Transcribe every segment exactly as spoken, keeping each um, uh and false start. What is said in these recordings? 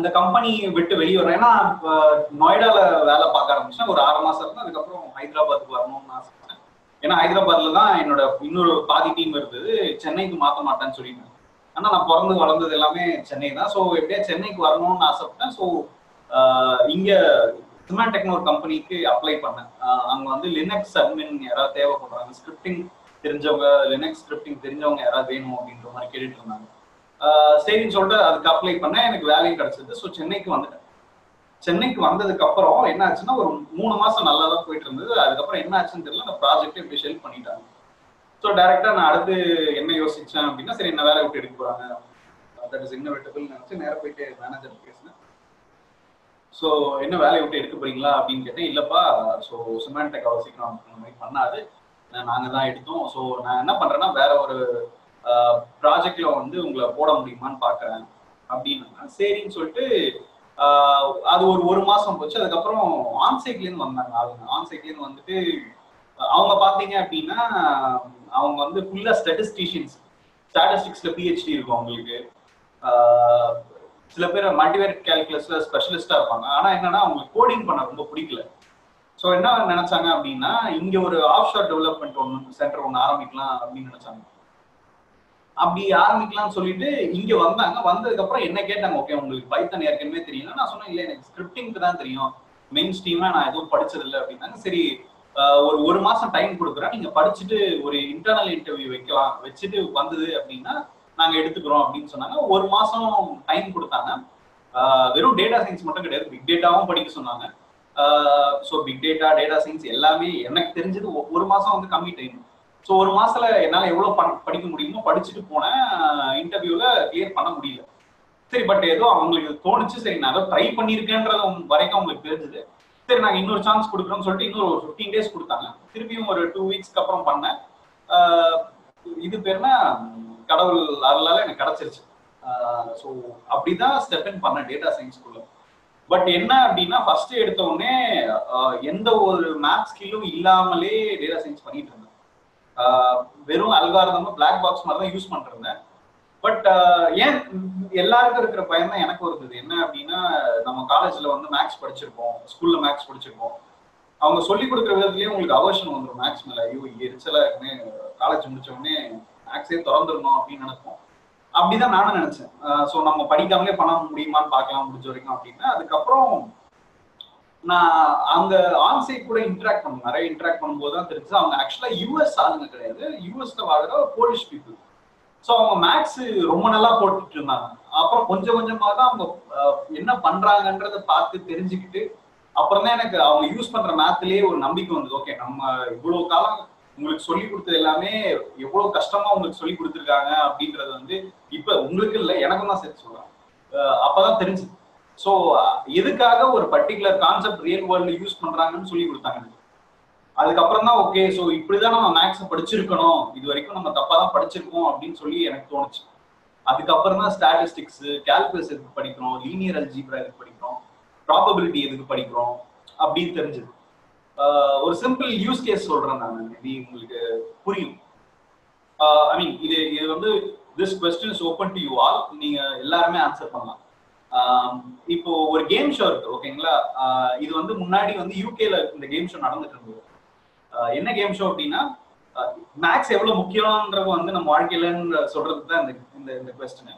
அந்த கம்பெனி விட்டு வெளியே வரேன். ஏன்னா நொய்டாவில் வேலை பார்க்க ஆரம்பிச்சேன். ஒரு ஆறு மாசம் இருந்து அதுக்கப்புறம் ஹைதராபாத்துக்கு வரணும்னு ஆசைப்பட்டேன். ஏன்னா ஹைதராபாத்ல தான் என்னோட இன்னொரு பாதி டீம் இருந்தது, சென்னைக்கு மாற்ற மாட்டேன்னு சொல்லியிருந்தேன். ஆனால் நான் பிறந்து வளர்ந்தது எல்லாமே சென்னை தான். ஸோ எப்படியா சென்னைக்கு வரணும்னு ஆசைப்பட்டேன். ஸோ இங்கே சிமெண்ட் டெக்னோ ஒரு கம்பெனிக்கு அப்ளை பண்ணேன். அங்கே வந்து லினக்ஸ் அட்மின் யாராவது தேவைப்படுறாங்க, ஸ்கிரிப்டிங் தெரிஞ்சவங்க, லினக்ஸ் ஸ்கிரிப்டிங் தெரிஞ்சவங்க யாராவது வேணும் அப்படின்ற மாதிரி கேட்டுட்டு இருந்தாங்க. சரின்னு சொல்லிட்டு அதுக்கு அப்ளை பண்ணேன், எனக்கு வேலையும் கிடைச்சது. ஸோ சென்னைக்கு வந்துட்டேன். சென்னைக்கு வந்ததுக்கு அப்புறம் என்ன ஆச்சுன்னா, ஒரு மூணு மாசம் நல்லா தான் போயிட்டு இருந்தது. அதுக்கப்புறம் என்ன ஆச்சுன்னு தெரியல, அந்த ப்ராஜெக்டே இப்படி ஷெல்ஃப் பண்ணிட்டாங்க. ஸோ டைரக்டா நான் அடுத்து என்ன யோசிச்சேன் அப்படின்னா, சரி என்ன வேலை விட்டு எடுக்க போறாங்க, தட் இஸ் இன்னோவேட்டபிள் நினைச்சு நேரம் போயிட்டு மேனேஜர் பேசினேன். ஸோ என்ன வேலையை விட்டு எடுக்க போறீங்களா அப்படின்னு கேட்டேன். இல்லப்பா, ஸோ சிமெண்ட் டெக் அவசியம் பண்ணாது, நாங்க தான் எடுத்தோம். ஸோ நான் என்ன பண்றேன்னா வேற ஒரு ப்ராஜெக்ட்ல வந்து உங்களை போட முடியுமான்னு பாக்குறேன் அப்படின்னா. சரின்னு சொல்லிட்டு அது ஒரு ஒரு மாசம் போச்சு. அதுக்கப்புறம் ஆன்சைட்லேருந்து வந்தாங்க ஆளுங்க. ஆன்சைட்லேருந்து வந்துட்டு அவங்க பாத்தீங்க அப்படின்னா, அவங்க வந்து ஃபுல்லா ஸ்டாட்டிஸ்டிஷியன்ஸ், ஸ்டாட்டிஸ்டிக்ஸ்ல பிஹெச்டி இருக்கும் அவங்களுக்கு. சில பேர் மல்டிவேரியட் கால்குலஸ்ல ஸ்பெஷலிஸ்டா இருப்பாங்க. ஆனா என்னன்னா அவங்களுக்கு கோடிங் பண்ண ரொம்ப பிடிக்கல. ஸோ என்ன நினைச்சாங்க அப்படின்னா, இங்க ஒரு ஆஃப்ஷோர் டெவலப்மெண்ட் ஒன்று சென்டர் ஒன்று ஆரம்பிக்கலாம் அப்படின்னு நினைச்சாங்க. அப்படி ஆரம்பிக்கலாம்னு சொல்லிட்டு இங்க வந்தாங்க. வந்ததுக்கு அப்புறம் என்ன கேட்டாங்க, ஓகே உங்களுக்கு பைத்தான் ஏற்கனவே தெரியும்னா? நான் சொன்னேன், இல்லை எனக்கு ஸ்கிரிப்டிங்க்கு தான் தெரியும், மெயின் ஸ்ட்ரீமா நான் எதுவும் படிச்சது இல்லை அப்படின்னாங்க. சரி ஒரு ஒரு மாசம் டைம் கொடுக்குறேன், நீங்க படிச்சுட்டு ஒரு இன்டர்னல் இன்டர்வியூ வைக்கலாம், வச்சுட்டு வந்தது அப்படின்னா நாங்க எடுத்துக்கிறோம் அப்படின்னு சொன்னாங்க. ஒரு மாசம் டைம் கொடுத்தாங்க. வெறும் டேட்டா சயின்ஸ் மட்டும் கிடையாது, பிக் டேட்டாவும் படிக்க சொன்னாங்க. So big data, data science எல்லாமே எனக்கு தெரிஞ்சது. ஒரு மாசம் வந்து கம்மி டைம். ஸோ ஒரு மாசத்துல என்னால் எவ்வளோ ப படிக்க முடியுமோ படிச்சுட்டு போனேன். இன்டர்வியூல கிளியர் பண்ண முடியல. சரி, பட் ஏதோ அவங்களுக்கு தோணுச்சு, சரி நான் அதை ட்ரை பண்ணியிருக்கேன்றது வரைக்கும் அவங்களுக்கு தெரிஞ்சது. சரி நாங்கள் இன்னொரு சான்ஸ் கொடுக்குறோம்னு சொல்லிட்டு இன்னொரு ஒரு ஃபிஃப்டீன் டேஸ் கொடுத்தாங்க. திருப்பியும் ஒரு டூ வீக்ஸ்க்கு அப்புறம் பண்ணேன். இது பேர்னா கடவுள் அருளால எனக்கு கிடைச்சிருச்சு. ஸோ அப்படிதான் ஸ்டெப் இன் பண்ணேன் டேட்டா சயின்ஸ்குள்ள. பட் என்ன அப்படின்னா, ஃபர்ஸ்ட் எடுத்த உடனே எந்த ஒரு மேத் ஸ்கில்லும் இல்லாமலே டேட்டா சயின்ஸ் பண்ணிட்டு இருந்தேன். வெறும் அல்காரிதம், பிளாக் பாக்ஸ் மாதிரி தான் யூஸ் பண்றேன். பட் ஏன் எல்லாருக்கும் இருக்கிற பயம் தான் எனக்கும் இருக்குது. என்ன அப்படின்னா, நம்ம காலேஜ்ல வந்து மேக்ஸ் படிச்சிருப்போம், ஸ்கூல்ல மேக்ஸ் படிச்சிருப்போம். அவங்க சொல்லிக் கொடுக்குற விதத்துலயே உங்களுக்கு அவர்ஷன் வந்துடும் மேக்ஸ் மேல. ஐயோ எரிச்சலா இருக்குன்னு காலேஜ் முடிச்ச உடனே மேக்ஸே திறந்துடணும் அப்படின்னு நினைப்போம். அப்படிதான் நானும் நினைச்சேன். ஸோ நம்ம படிக்காமலே பண்ண முடியுமான்னு பார்க்கலாம் முடிஞ்ச வரைக்கும் அப்படின்னா. அதுக்கப்புறம் நான் அங்க ஆன்சைட் கூட இன்டராக்ட் பண்ணும், நிறைய இன்டராக்ட் பண்ணும்போது தான் தெரிஞ்சு அவங்க ஆக்சுவலா யூஎஸ் ஆளுங்க கிடையாது, யூஎஸ்ல வாழ்ற போலிஷ் பீப்புள். ஸோ அவங்க மேக்ஸ் ரொம்ப நல்லா போட்டுட்டு இருந்தாங்க. அப்புறம் கொஞ்சம் கொஞ்சமா தான் அவங்க என்ன பண்றாங்கன்றத பார்த்து தெரிஞ்சுக்கிட்டு அப்புறம் தான் எனக்கு அவங்க யூஸ் பண்ற மேத்லயே ஒரு நம்பிக்கை வந்தது. ஓகே, நம்ம இவ்வளவு காலம் உங்களுக்கு சொல்லி கொடுத்தது எல்லாமே எவ்வளவு கஷ்டமா உங்களுக்கு சொல்லி கொடுத்துருக்காங்க அப்படின்றது வந்து இப்ப உங்களுக்கு இல்லை எனக்கும் தான் சேர்த்து சொல்றாங்க. அப்பதான் தெரிஞ்சு ஸோ எதுக்காக ஒரு particular concept real world use பண்றாங்கன்னு சொல்லி கொடுத்தாங்க. அதுக்கப்புறம் தான் ஓகே, ஸோ இப்படிதான் நம்ம மேக்ஸை படிச்சிருக்கணும், இது வரைக்கும் நம்ம தப்பா தான் படிச்சிருக்கோம் அப்படின்னு சொல்லி எனக்கு தோணுச்சு. அதுக்கப்புறம் தான் ஸ்டாட்டிஸ்டிக்ஸ், கால்குலஸ் எதுக்கு படிக்கிறோம், லீனியர் அல்ஜிப்ரா எதுக்கு படிக்கிறோம், ப்ராபபிலிட்டி எதுக்கு படிக்கிறோம் அப்படின்னு தெரிஞ்சது. ஒரு சிம்பிள் யூஸ் கேஸ் சொல்றேன் நான், இது உங்களுக்கு புரியும். ஐ மீன் இது இது வந்து this question is open to you all, நீங்க எல்லாருமே ஆன்சர் பண்ணலாம். இப்போ ஒரு கேம் ஷோ இருக்கு, ஓகேங்களா? இது வந்து முன்னாடி வந்து யூகேல இந்த கேம் ஷோ நடந்துட்டு இருந்தது. என்ன கேம் ஷோ அப்படின்னா, மேக்ஸ் எவ்வளவு முக்கியம்ன்றது வந்து நம்ம வாழ்க்கையிலன்னு சொல்றது தான் இந்த இந்த கொஸ்டின்.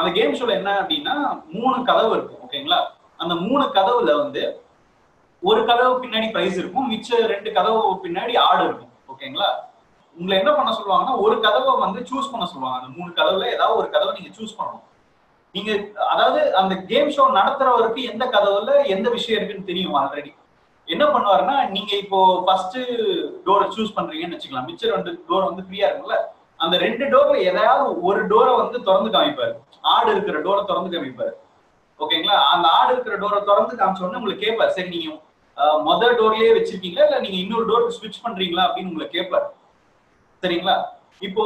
அந்த கேம் ஷோல என்ன அப்படின்னா, மூணு கதவு இருக்கும், ஓகேங்களா? அந்த மூணு கதவுல வந்து ஒரு கதவு பின்னாடி பிரைஸ் இருக்கும், மிச்ச ரெண்டு கதவு பின்னாடி ஆடு இருக்கும், ஓகேங்களா? உங்களை என்ன பண்ண சொல்லுவாங்கன்னா, ஒரு கதவை வந்து சூஸ் பண்ண சொல்லுவாங்க. அந்த மூணு கதவுல ஏதாவது ஒரு கதவை நீங்க சூஸ் பண்ணணும். நீங்க அதாவது அந்த கேம் ஷோ நடத்துறவருக்கு எந்த கதவுல எந்த விஷயம் இருக்குன்னு தெரியும் ஆல்ரெடி. என்ன பண்ணுவாருன்னா, நீங்க இப்போ ஃபர்ஸ்ட் டோரை சூஸ் பண்றீங்கன்னு வச்சுக்கலாம், மிச்சர் ரெண்டு டோர் வந்து ஃப்ரீயா இருக்குல்ல, அந்த ரெண்டு டோர்ல ஏதாவது ஒரு டோரை வந்து திறந்து காமிப்பாரு. ஆடு இருக்கிற டோரை திறந்து காமிப்பாரு, ஓகேங்களா? அந்த ஆடு இருக்கிற டோரை திறந்து காமிச்சோன்னு உங்களுக்கு கேட்பாரு, சரி நீங்க மொதல் டோர்லயே வச்சிருக்கீங்களா இல்ல நீங்க இன்னொரு டோருக்கு ஸ்விட்ச் பண்றீங்களா அப்படின்னு உங்களுக்கு கேட்பாரு, சரிங்களா? இப்போ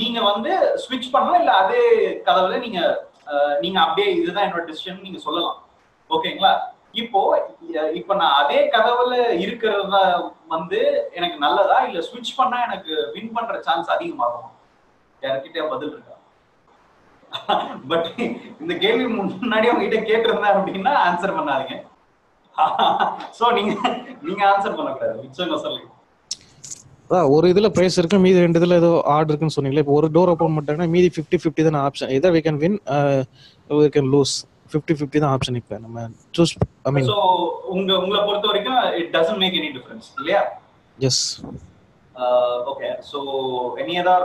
நீங்க வந்து ஸ்விட்ச் பண்ணலாம், இல்ல அதே கதவுல நீங்க நீங்க அப்படியே இதுதான் என்னோட டிசிஷன் நீங்க சொல்லலாம், ஓகேங்களா? இப்போ இப்ப நான் அதே கதவுல இருக்கிறத வந்து எனக்கு நல்லதா, இல்ல ஸ்விட்ச் பண்ணா எனக்கு வின் பண்ற சான்ஸ் அதிகமாகும்? யார்கிட்ட பதில் இருக்கா? But in the game, answer so you answer ஒரு இதுல பிரைஸ் இருக்கு மீதி ரெண்டு இதுல ஏதோ ஆர்டர் இருக்குன்னு சொன்னீங்களே இப்போ ஒரு டோர் ஓபன் பண்ணிட்டேன்னா மீதி fifty fifty தான் option either we can win or we can lose fifty fifty தான் ஆப்ஷன் இப்போ நம்ம choose I mean so உங்க உங்கள பொறுத்த வரைக்கும் it doesn't make any difference இல்லையா yes uh, okay so any other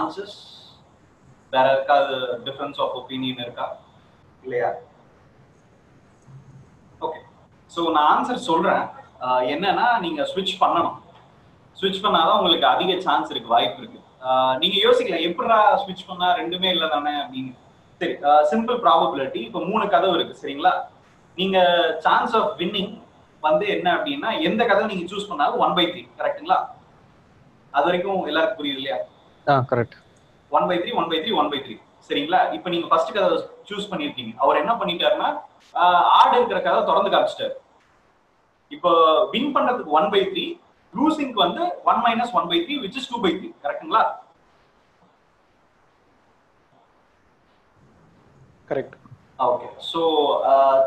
answers there are difference of opinion இருக்கா இல்லையா okay so நான் ஆன்சர் சொல்றேன் என்னன்னா நீங்க switch பண்ணனும் switch பண்ணாதா உங்களுக்கு அதிக சான்ஸ் இருக்கு வாய்ப்பு இருக்கு நீங்க யோசிக்கலாம் எப்பறா switch பண்ணா ரெண்டுமே இல்ல தானே அப்படிங்க சரி சிம்பிள் probability இப்ப மூணு கதவு இருக்கு சரிங்களா நீங்க சான்ஸ் ஆஃப் winning வந்து என்ன அப்படினா எந்த கதவு நீங்க चूஸ் பண்ணாலும் one by three கரெக்ட்டுங்களா அது வரைக்கும் எல்லாரும் புரியுது இல்லையா ஆ correct one by three one by three one by three சரிங்களா இப்போ நீங்க ஃபர்ஸ்ட் கதவு चूஸ் பண்ணிருக்கீங்க அவர் என்ன பண்ணிட்டாருன்னா ஆர்டர் இருக்கிற கதவை திறந்து காமிச்சிட்டாரு இப்போ வின் பண்றதுக்கு one by three losing வந்து one minus one by three which is two by three கரெக்ட்டுங்களா correct okay so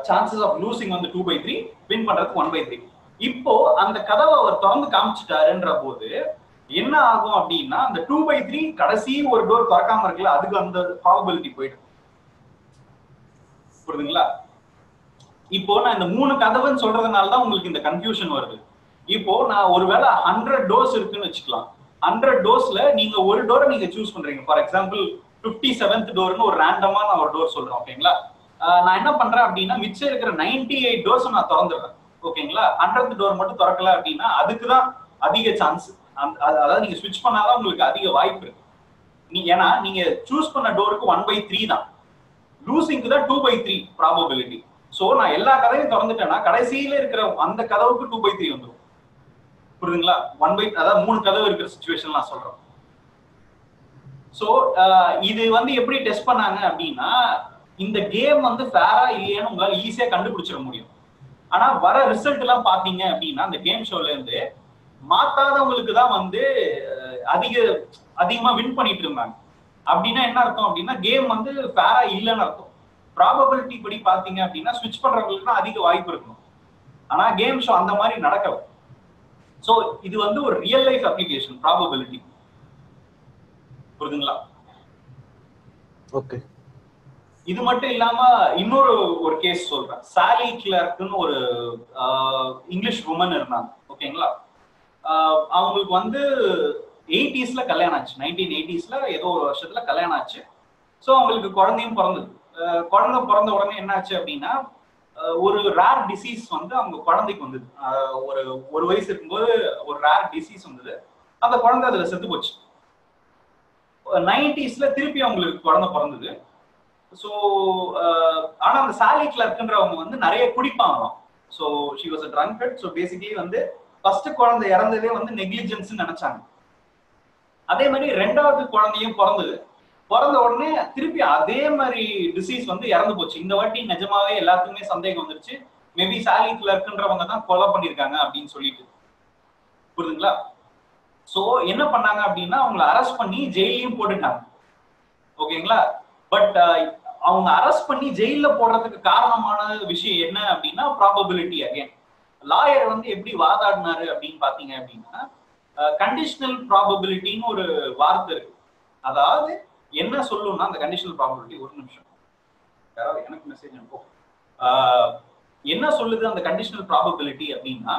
chances of losing வந்து two by three win பண்றதுக்கு one by three இப்போ அந்த கதவை அவர் திறந்து காமிச்சிட்டாருன்ற போது என்ன ஆகும் அப்படினா அந்த two by three கடைசி ஒரு டோர் திறக்காம இருக்குல அதுக்கு அந்த probability போயிடும் புரியுதுங்களா இப்போ நான் இந்த மூணு கதவுன்னு சொல்றதனால தான் உங்களுக்கு இந்த கன்ஃபியூஷன் வருது இப்போ நான் ஒருவேளை one hundred டோஸ் இருக்குன்னு வெச்சுக்கலாம் one hundred டோஸ்ல நீங்க ஒரு டோரை நீங்க चूஸ் பண்றீங்க ஃபார் எக்ஸாம்பிள் fifty-seventh டோர்னு ஒரு ரேண்டமா நான் ஒரு டோர் சொல்றேன் ஓகேங்களா நான் என்ன பண்றேன் அப்படினா மிச்சம் இருக்கிற ninety-eight டோஸ் நான் திறந்துறேன் ஓகேங்களா hundredth டோர் மட்டும் திறக்கல அப்படினா அதுக்கு தான் அதிக சான்ஸ் அதாவது நீங்க ஸ்விட்ச் பண்ணாதான் உங்களுக்கு அதிக வாய்ப்பு இருக்கு நீ ஏனா நீங்க चूஸ் பண்ண டோருக்கு one by three தான் லூசிங்க்கு தான் two by three probability so நான் எல்லா கதவையும் திறந்துட்டேனா கடைசியில இருக்கிற அந்த கதவுக்கு two by three வந்துரும் புரியுதுங்களா one by அத மூணு கதவு இருக்கிற சிச்சுவேஷன் நான் சொல்றேன் சோ இது வந்து எப்படி டெஸ்ட் பண்ணாங்க அப்படினா இந்த கேம் வந்து ஃபேரா இல்லையான்னு உங்களால ஈஸியா கண்டுபிடிச்சிர முடியும் ஆனா வர ரிசல்ட் எல்லாம் பாத்தீங்க அப்படினா அந்த கேம் ஷோல இருந்து மாத்தாதவங்களுக்கு தான் வந்து அதிக அதிகமா வின் பண்ணிட்டு இருந்தாங்க அப்படினா என்ன அர்த்தம் அப்படினா கேம் வந்து ஃபேரா இல்லன்னு அர்த்தம் probability படி பாத்தீங்க அப்படினா ஸ்விட்ச் பண்றவங்களுக்கு தான் அதிக வாய்ப்பு இருக்கும் ஆனா கேம் ஷோ அந்த மாதிரி நடக்கல so இது வந்து ஒரு real life application probability புரியுதுங்களா ஓகே இது மட்டும் இல்லாம இன்னொரு ஒரு கேஸ் சொல்றேன் சாலி கிளார்க்னு ஒரு இங்கிலீஷ் woman இருந்தாங்க ஓகேங்களா அவங்களுக்கு வந்து eighties ல கல்யாணம் ஆச்சு nineteen eighties ல ஏதோ ஒரு வருஷத்துல கல்யாணம் ஆச்சு சோ அவங்களுக்கு குழந்தையும் பிறந்தது குழந்தை பிறந்த உடனே என்ன ஆச்சு அப்படினா ஒரு ரேர் டிசீஸ் வந்து அவங்க குழந்தைக்கு வந்தது ஒரு ஒரு வயசு இருக்கும்போது ஒரு ரேர் டிசீஸ் வந்தது அந்த குழந்தை அதுல செத்து போச்சு நைன்டிஸ்ல திருப்பி அவங்களுக்கு குழந்தை பிறந்தது ஸோ ஆனா அந்த சாலி கிளார்க்ன்றவங்க வந்து நிறைய குடிப்பாங்களாம் so she was a drunkard so basically வந்து ஃபர்ஸ்ட் குழந்தை இறந்ததே வந்து நெக்லிஜென்ஸ் நினைச்சாங்க அதே மாதிரி ரெண்டாவது குழந்தையும் பிறந்தது பிறந்த உடனே திருப்பி அதே மாதிரி டிசீஸ் வந்து இறந்து போச்சு இந்த வாட்டி நிஜமாவே எல்லாத்துக்குமே சந்தேகம் வந்துருச்சு மேபி சாலி கிளார்க்ன்றவங்க தான் கொலை பண்ணிருக்காங்க அப்படின்னு சொல்லிட்டு புரியுதுங்களா சோ என்ன பண்ணாங்க அப்படின்னா அவங்களை அரெஸ்ட் பண்ணி ஜெயிலையும் போட்டுட்டாங்க ஓகேங்களா பட் அவங்க அரெஸ்ட் பண்ணி ஜெயில போடுறதுக்கு காரணமான விஷயம் என்ன அப்படின்னா ப்ராபபிலிட்டி அகைன் லாயர் வந்து எப்படி வாதாடினாரு அப்படின்னு பாத்தீங்க அப்படின்னா கண்டிஷனல் ப்ராபபிலிட்டின்னு ஒரு வார்த்தை இருக்கு அதாவது என்ன சொல்லுனா அந்த கண்டிஷனல் ப்ராபபிலிட்டி ஒரு நிமிஷம் யாராவது எனக்கு மெசேஜ் அனுப்புங்க என்ன சொல்லுது அந்த கண்டிஷனல் ப்ராபபிலிட்டி அப்படினா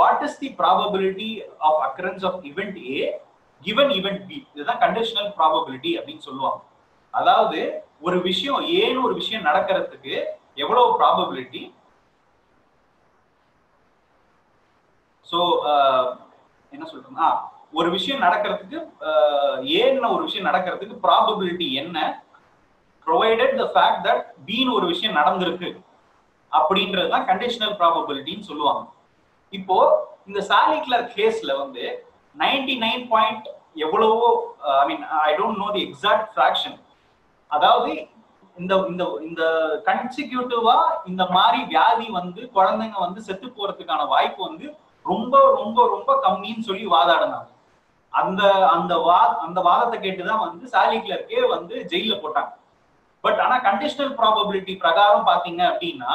what is the probability of occurrence of event A given event B இதுதான் கண்டிஷனல் ப்ராபபிலிட்டி அப்படினு சொல்லுவாங்க அதாவது ஒரு விஷயம் A ன்னு ஒரு விஷயம் நடக்கிறதுக்கு எவ்வளவு ப்ராபபிலிட்டி சோ என்ன சொல்றேன்னா ஒரு விஷயம் நடக்கிறதுக்கு ஏன்னா ஒரு விஷயம் நடக்கிறதுக்கு probability என்ன provided the fact that b ன்னு ஒரு விஷயம் நடந்துருக்கு அப்படின்றது தான் conditional probability ன்னு சொல்லுவாங்க இப்போ இந்த சாலி கிளார்க் கேஸ்ல வந்து ninety-nine பாயிண்ட் எவ்வளவோ I mean I don't know the exact fraction அதாவது இந்த இந்த இந்த கன்சிக்யூட்டிவா இந்த மாதிரி வியாதி வந்து குழந்தைங்க வந்து செத்து போறதுக்கான வாய்ப்பு வந்து ரொம்ப ரொம்ப ரொம்ப கம்மின்னு சொல்லி வாதாடினாங்க அந்த அந்த வா அந்த வாதத்தை கேட்டுதான் வந்து சாலி கிளார்க்கே வந்து ஜெயில போட்டாங்க. பட் ஆனா கண்டிஷனல் ப்ராபபிலிட்டி பிரகாரம் பாத்தீங்க அப்படின்னா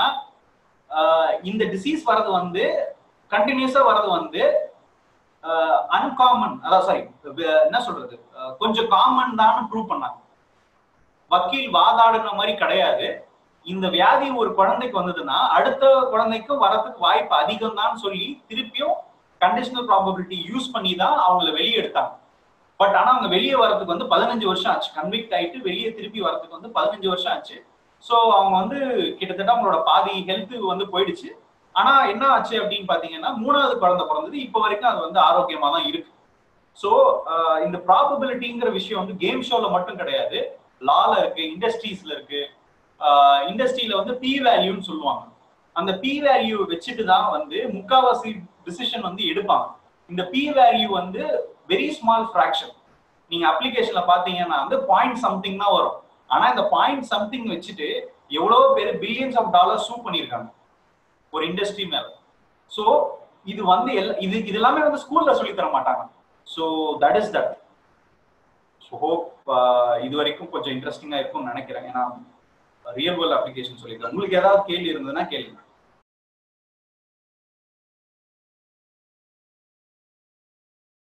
இந்த டிசீஸ் வர்றது வந்து கண்டினியூஸா வர்றது வந்து அன்காமன், அதாவது சாரி என்ன சொல்றது கொஞ்சம் காமன் தான் ப்ரூவ் பண்ணாங்க. வக்கீல் வாதாடுன மாதிரி கிடையாது. இந்த வியாதி ஒரு குழந்தைக்கு வந்ததுன்னா அடுத்த குழந்தைக்கும் வரதுக்கு வாய்ப்பு அதிகம் தான் சொல்லி திருப்பியும் கண்டிஷனல் ப்ராபபிலிட்டி யூஸ் பண்ணி தான் அவங்களை வெளியே எடுத்தாங்க. பட் ஆனா அவங்க வெளியே வரதுக்கு வந்து பதினஞ்சு வருஷம் ஆச்சு. கன்விக்ட் ஆயிட்டு வெளியே திருப்பி வரதுக்கு வந்து பதினஞ்சு வருஷம் ஆச்சு. ஸோ அவங்க வந்து கிட்டத்தட்ட அவங்களோட பாதி ஹெல்த் வந்து போயிடுச்சு. ஆனா என்ன ஆச்சு அப்படின்னு பாத்தீங்கன்னா மூணாவது குழந்தை பிறந்தது. இப்போ வரைக்கும் அது வந்து ஆரோக்கியமா தான் இருக்கு. ஸோ இந்த ப்ராபபிலிட்டிங்கிற விஷயம் வந்து கேம் ஷோல மட்டும் கிடையாது, லால இருக்கு, இண்டஸ்ட்ரீஸ்ல இருக்கு. இண்டஸ்ட்ரியில வந்து பி வேல்யூன்னு சொல்லுவாங்க. அந்த பி வேல்யூ வச்சுட்டு தான் வந்து முக்காவாசி டிசிஷன் வந்து எடுப்பாங்க. இந்த பி வேல்யூ வந்து வெரி ஸ்மால் ஃபிராக்ஷன். நீங்க அப்ளிகேஷன்ல பாத்தீங்கன்னா வந்து பாயிண்ட் சம்திங் தான் வரும். ஆனா இந்த பாயிண்ட் சம்திங் வச்சுட்டு எவ்வளவோ பேர் பில்லியன்ஸ் ஆஃப் டாலர் சூ பண்ணியிருக்காங்க ஒரு இண்டஸ்ட்ரி மேல. ஸோ இது வந்து இது இது எல்லாமே வந்து ஸ்கூல்ல சொல்லி தர மாட்டாங்க. So that is that. So hope இது வரைக்கும் கொஞ்சம் இன்ட்ரெஸ்டிங்கா இருக்கும்னு நினைக்கிறேன். ஏன்னா ரியல் வேர்ல்ட் அப்ளிகேஷன் சொல்லியிருக்காங்க. உங்களுக்கு ஏதாவது கேள்வி இருந்ததுன்னா கேளுங்க.